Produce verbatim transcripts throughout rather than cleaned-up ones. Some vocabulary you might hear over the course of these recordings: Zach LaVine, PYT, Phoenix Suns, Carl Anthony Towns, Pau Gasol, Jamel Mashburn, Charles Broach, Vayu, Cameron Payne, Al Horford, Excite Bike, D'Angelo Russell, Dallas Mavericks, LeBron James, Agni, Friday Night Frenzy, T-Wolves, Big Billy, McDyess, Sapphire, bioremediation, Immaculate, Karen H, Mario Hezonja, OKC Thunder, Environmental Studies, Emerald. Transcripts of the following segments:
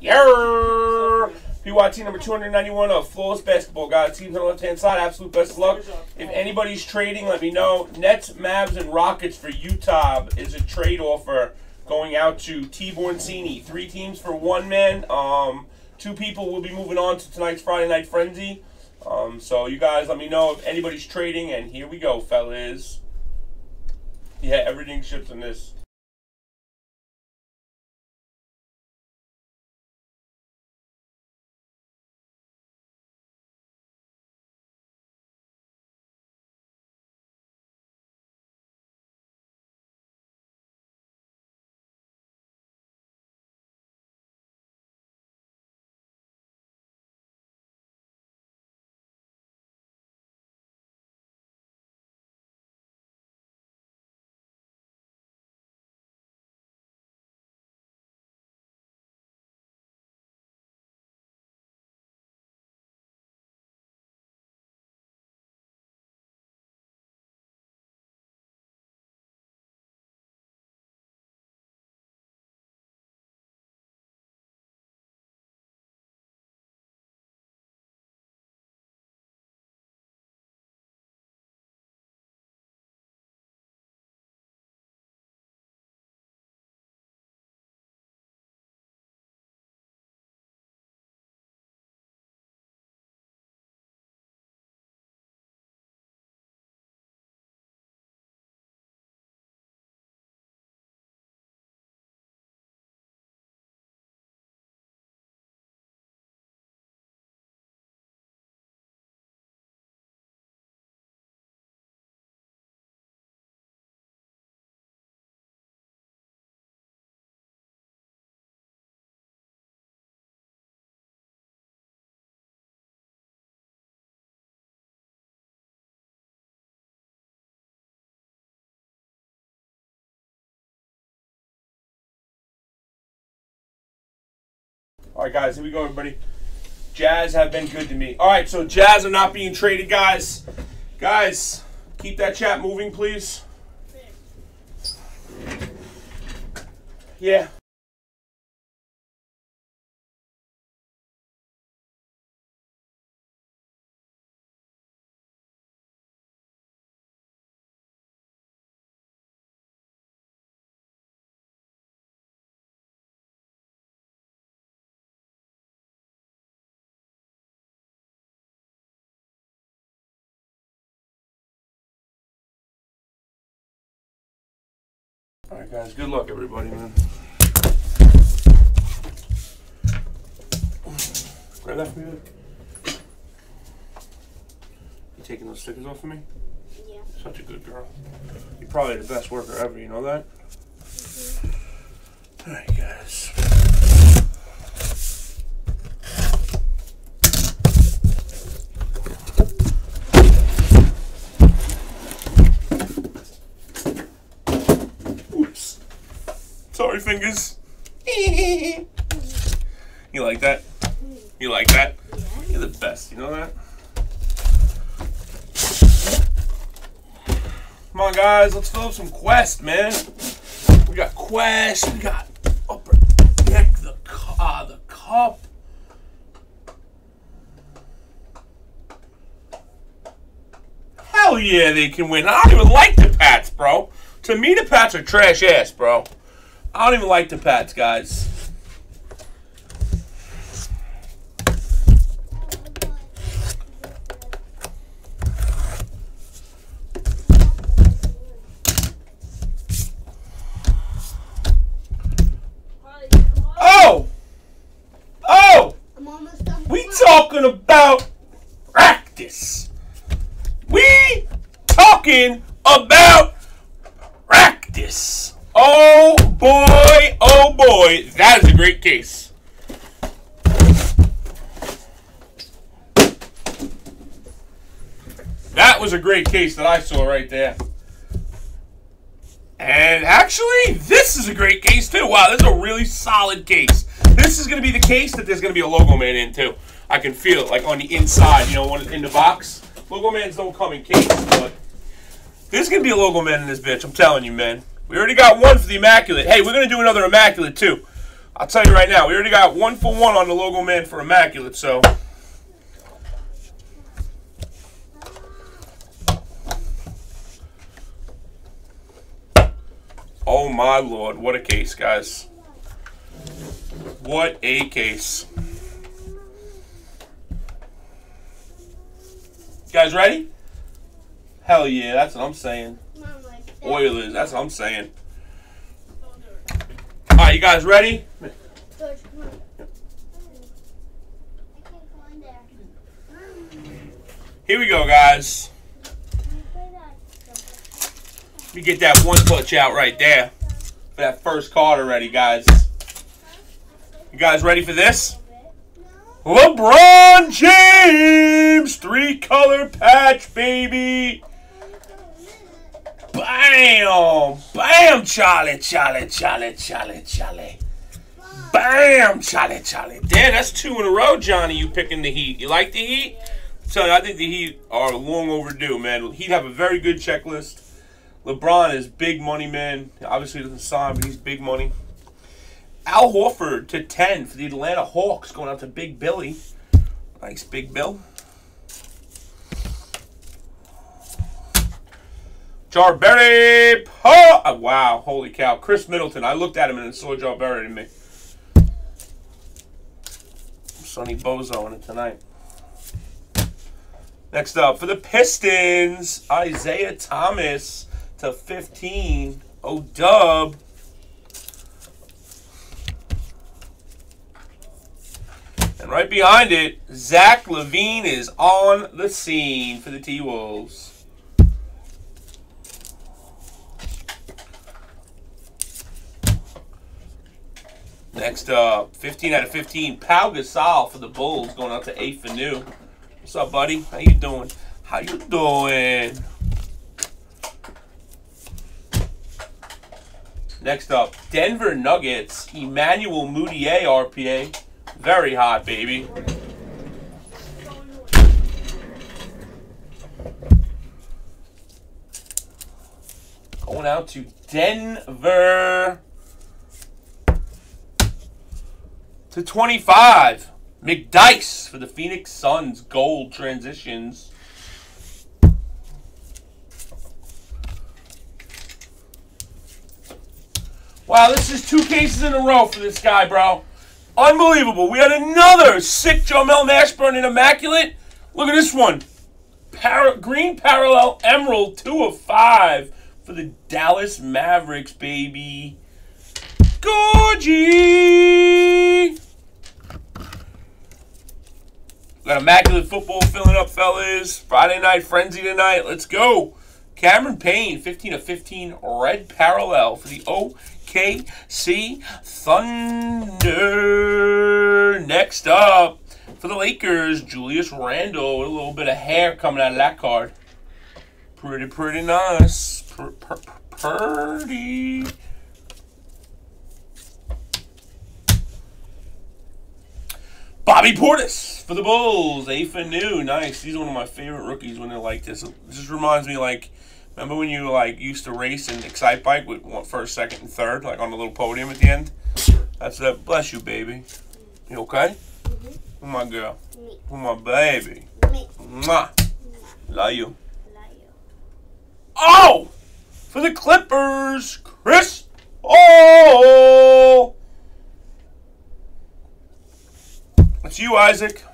Yeah. P Y T number two ninety-one of Flawless Basketball. Guys, teams on the left-hand side, absolute best of luck. If anybody's trading, let me know. Nets, Mavs, and Rockets for U T A B is a trade offer going out to T-Borncini. Three teams for one man. Um, two people will be moving on to tonight's Friday Night Frenzy. Um, so you guys let me know if anybody's trading. And here we go, fellas. Yeah, everything ships in this. All right, guys, here we go, everybody. Jazz have been good to me. All right, so Jazz are not being traded, guys. Guys, keep that chat moving, please. Yeah. All right, guys, good luck, everybody, man. Grab that for me, man. You taking those stickers off of me? Yeah. Such a good girl. You're probably the best worker ever, you know that? Mm-hmm. All right, guys. Sorry, fingers. You like that? You like that? Yeah. You're the best, you know that? Come on, guys, let's fill up some Quest, man. We got Quest, we got Upper Deck, the, uh, the Cup. Hell yeah, they can win. I don't even like the Pats, bro. To me, the Pats are trash ass, bro. I don't even like the Pats, guys. Oh! Oh! We talking about practice. We talking about practice. Oh boy, oh boy, that is a great case. That was a great case that I saw right there. And actually, this is a great case too. Wow, this is a really solid case. This is going to be the case that there's going to be a Logo Man in too. I can feel it, like on the inside, you know, in the box. Logo Mans don't come in cases, but there's going to be a Logo Man in this bitch, I'm telling you, man. We already got one for the Immaculate. Hey, we're going to do another Immaculate, too. I'll tell you right now, we already got one for one on the logo man for Immaculate, so. Oh my lord, what a case, guys. What a case. You guys ready? Hell yeah, that's what I'm saying. Oilers, that's what I'm saying. Alright, you guys ready? George, come on. I can't go in there. Here we go, guys. Let me get that one clutch out right there for that first card already, guys. You guys ready for this? LeBron James! Three-color patch, baby! Bam! Bam, Charlie, Charlie, Charlie, Charlie, Charlie. Bam, Charlie, Charlie. Damn, that's two in a row, Johnny, you picking the Heat. You like the Heat? I'm telling you, I think the Heat are long overdue, man. He'd have a very good checklist. LeBron is big money, man. Obviously, he doesn't sign, but he's big money. Al Horford to ten for the Atlanta Hawks, going out to Big Billy. Thanks, Big Bill. Jarberry. Oh, wow, holy cow. Chris Middleton. I looked at him and it saw Jarberry to me. Sonny Bozo in it tonight. Next up, for the Pistons, Isaiah Thomas to fifteen. O-Dub. And right behind it, Zach LaVine is on the scene for the T-Wolves. Next up, fifteen out of fifteen, Pau Gasol for the Bulls, going out to eight for new. What's up, buddy? How you doing? How you doing? Next up, Denver Nuggets, Emmanuel Mudiay, R P A. Very hot, baby. Going out to Denver. To twenty-five, McDyess for the Phoenix Suns, gold transitions. Wow, this is two cases in a row for this guy, bro. Unbelievable. We had another sick Jamel Mashburn in Immaculate. Look at this one. Par green parallel Emerald, two of five for the Dallas Mavericks, baby. Gorgie! Got Immaculate football filling up, fellas. Friday Night Frenzy tonight. Let's go. Cameron Payne, fifteen of fifteen, red parallel for the O K C Thunder. Next up, for the Lakers, Julius Randle with a little bit of hair coming out of that card. Pretty, pretty nice. Per, per, per, pretty. Bobby Portis for the Bulls, A for new, nice. He's one of my favorite rookies when they're like this. It just reminds me, like, remember when you like used to race in Excite Bike with one, first, second, and third, like on the little podium at the end? That's that. Bless you, baby. You okay? Mm-hmm. Who my girl? Me. Who my baby? Me. Mwah. Me. Love you. Love you. Oh! For the Clippers, Chris. Oh! That's you, Isaac.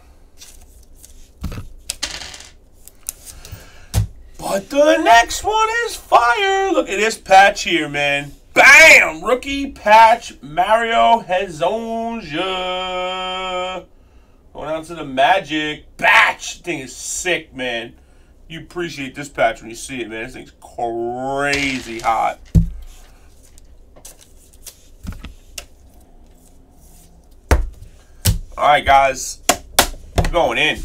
But the next one is fire. Look at this patch here, man. Bam! Rookie patch, Mario Hezonja. Going out to the Magic. Patch! Thing is sick, man. You appreciate this patch when you see it, man. This thing's crazy hot. All right, guys, we're going in.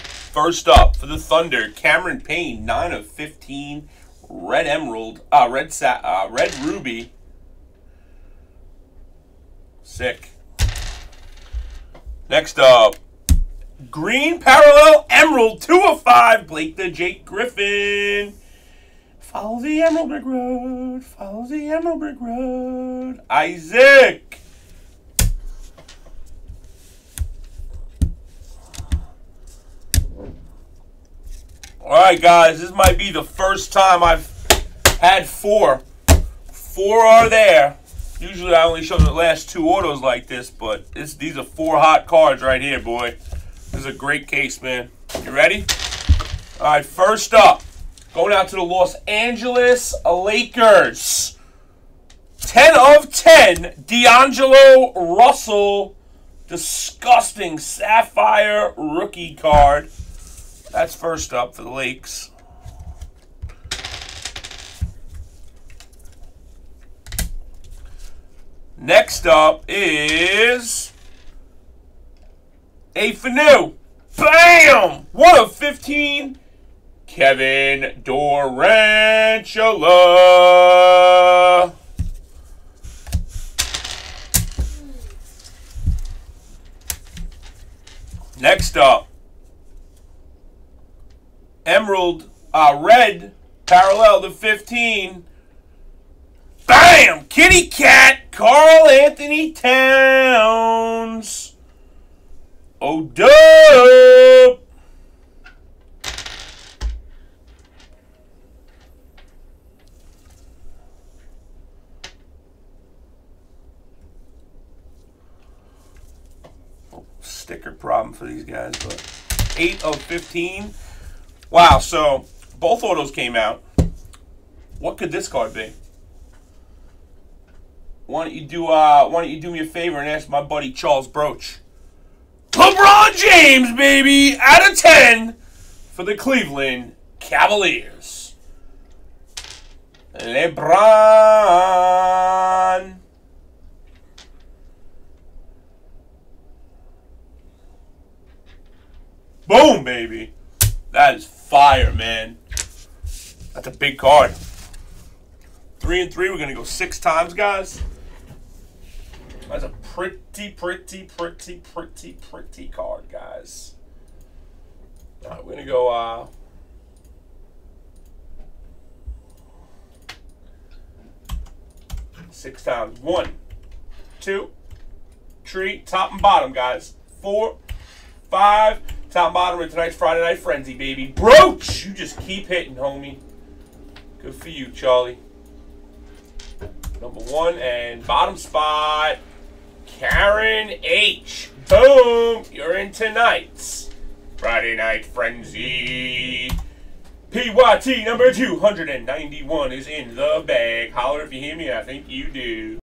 First up, for the Thunder, Cameron Payne, nine of fifteen, red emerald, uh, red, uh, red ruby. Sick. Next up, green parallel emerald, two of five, Blake the Jake Griffin. Follow the Emerald Brick Road. Follow the Emerald Brick Road. Isaac! Alright guys, this might be the first time I've had four. Four are there. Usually I only show the last two autos like this, but it's, these are four hot cards right here, boy. This is a great case, man. You ready? Alright, first up, going out to the Los Angeles Lakers. ten of ten, D'Angelo Russell. Disgusting Sapphire rookie card. That's first up for the Lakes. Next up is a Fanu. Bam! one of fifteen. Kevin Durantula. Next up. Emerald, uh, red, parallel to fifteen. Bam! Kitty Cat, Carl Anthony Towns. Oh, dope! Oh, sticker problem for these guys, but eight of fifteen. Wow, so both autos came out. What could this card be? Why don't you do uh why don't you do me a favor and ask my buddy Charles Broach? LeBron James, baby, out of ten for the Cleveland Cavaliers. LeBron. Boom, baby. That is fire, man. That's a big card. Three and three. We're going to go six times, guys. That's a pretty, pretty, pretty, pretty, pretty card, guys. All right, we're going to go... Uh, six times. One, two, three, top and bottom, guys. Four, five... Top bottom of tonight's Friday Night Frenzy, baby. Broach! You just keep hitting, homie. Good for you, Charlie. Number one and bottom spot, Karen H. Boom! You're in tonight's Friday Night Frenzy. P Y T number two ninety-one is in the bag. Holler if you hear me. I think you do.